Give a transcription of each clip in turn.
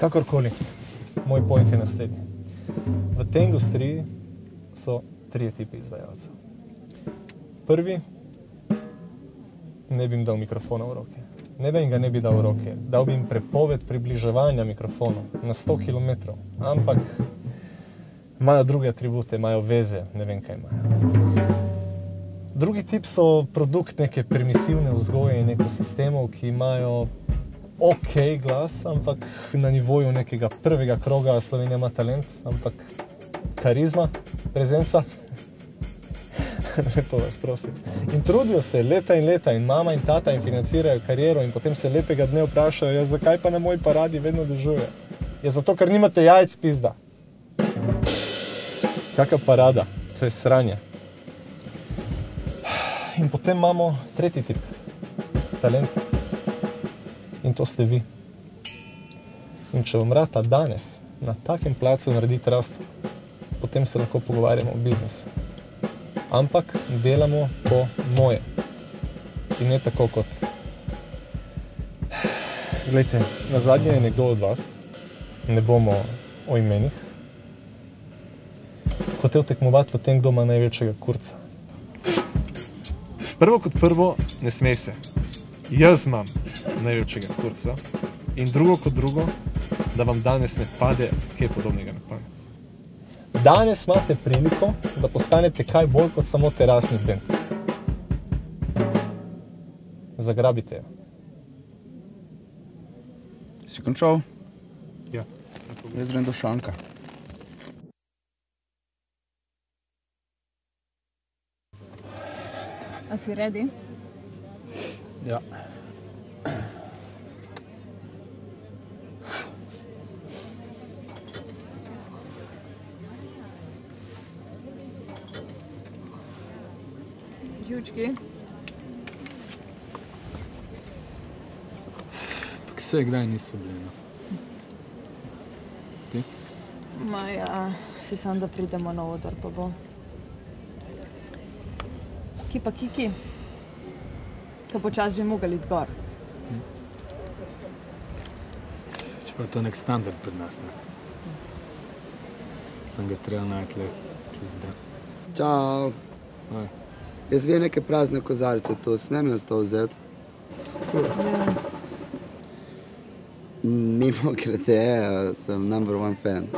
Kakorkoli, moj point je naslednji. V tej industriji so trije tipi izvajalcev. Prvi, ne bi jim dal mikrofona v roke. Ne da jim ga ne bi dal v roke, dal bi jim prepoved približevanja mikrofonu na 100 km, ampak imajo druge atribute, imajo veze, ne vem kaj imajo. Drugi tip so produkt neke permisivne vzgoje in neko sistemov, ki imajo ok glas, ampak na nivoju nekega prvega kroga Slovenija ima talent, ampak karizma, prezenca. Lepo vas prosim. In trudijo se leta in leta in mama in tata in financirajo kariero in potem se lepega dne vprašajo, ja, zakaj pa na moji paradi vedno dežuje? Ja, zato, ker nimate jajc, pizda. Kaka parada? To je sranje. In potem imamo tretji tip. Talent. In to ste vi. In če vam rata danes na takem placu narediti rast, potem se lahko pogovarjamo o biznisu. Ampak delamo po moje. In ne tako kot. Glejte, nazadnje je nekdo od vas, ne bomo o imenih, hotel tekmovati v tem, kdo ima največjega kurca. Prvo kot prvo, ne smej se. Jaz imam največjega kurca. In drugo kot drugo, da vam danes ne pade kaj podobnega na pamet. Danes imate priliko, da postanete kaj bolj kot samo terasni trend. Zagrabite jo. Si končal? Ja. Jaz grem do šanka. A si ready? Ja. Ključki. Pak se kdaj niso bili, no. Ti? Ma ja, si sam, da pridemo na odor, pa bo. Ki pa Kiki, ko počas bi mogel iti gor. Čeprav je to nek standard pred nas, ne? Sem ga treba najti le, ki zdaj. Čao. Aj. Jaz vijem neke prazne kozarice tu, smem jaz to vzeti? Mimo grede, sem number one fan.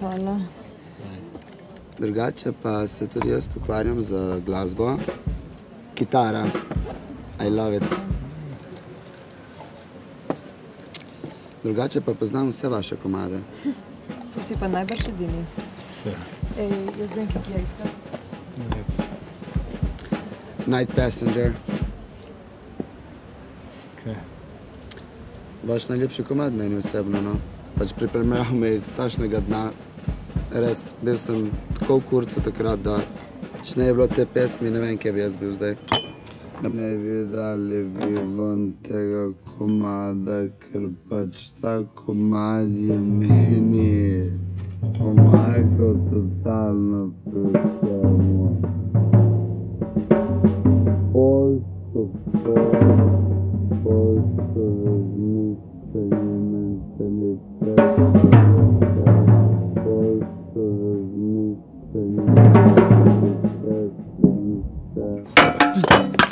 Hvala. Drugače pa se tudi jaz ukvarjam za glasbo. Kitara. I love it. Drugače pa poznam vse vaše komade. Tu si pa najbrž edini. Ej, jaz znam, ki je iskal. Night Passenger. Kaj? Vaš najljepši komad meni osebno, no. Pač pripremljal me iz tašnega dna. Res, bil sem tako v kurcu takrat, da če ne je bilo te pesmi, ne vem, kje bi jaz bil zdaj. Ne bi dali bi ven tega komada, ker pač ta komad je meni pomagal totalno pri vsemu.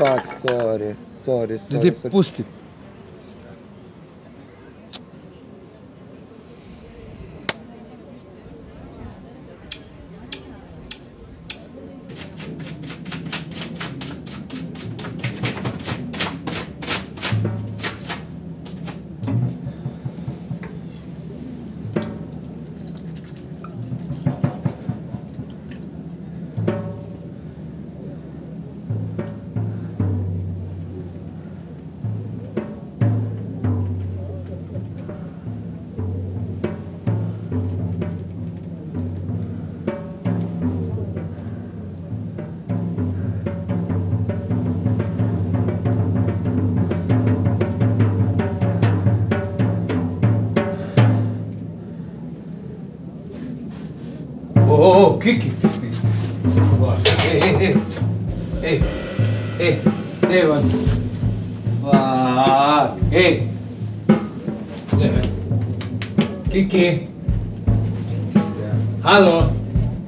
Fuck, sorry. Ljudi, pusti. Kiki! Ej, man! Ej! Kiki. Halo.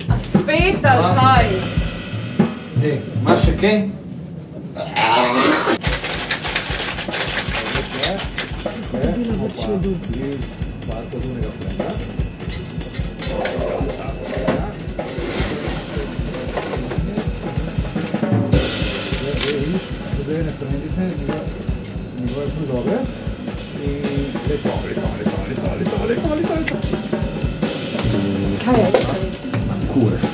A spet ali kaj? Dej, imaš še kaj? Kaj je? Kurec.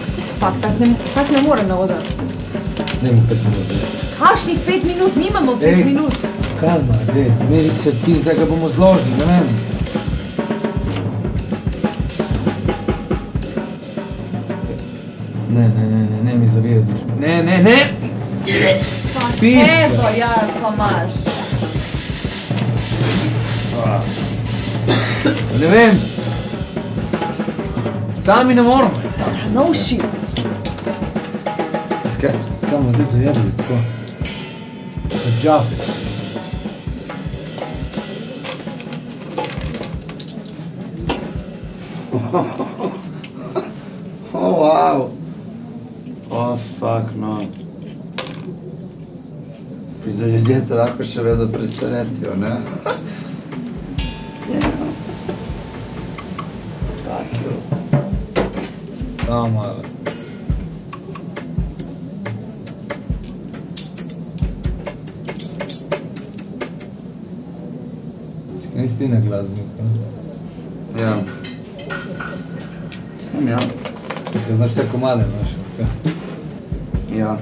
Fakt ne morem na voda. Dajmo 5 minut. Kakšnih 5 minut? Nimamo 5 minut. Kalma, dej, meri se pis, da ga bomo zložili, ne vem. Ne mi zavijati. Ne! Pis! Evo, ja, pa maš. Ne vem. Sami ne moramo. No shit. Skaj, kamo, zdaj se jedli, tako. Za džabe. Oh, wow. Oh, fuck, no. Da ljudje te lahko še vedno presenetijo, ne? Samo malo. Čekaj, nisi ti na glasbnika? Ja. Ja. Ker znaš vse komade našel? Ja.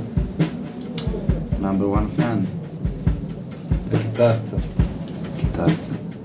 Number 1 fan. Kitarca.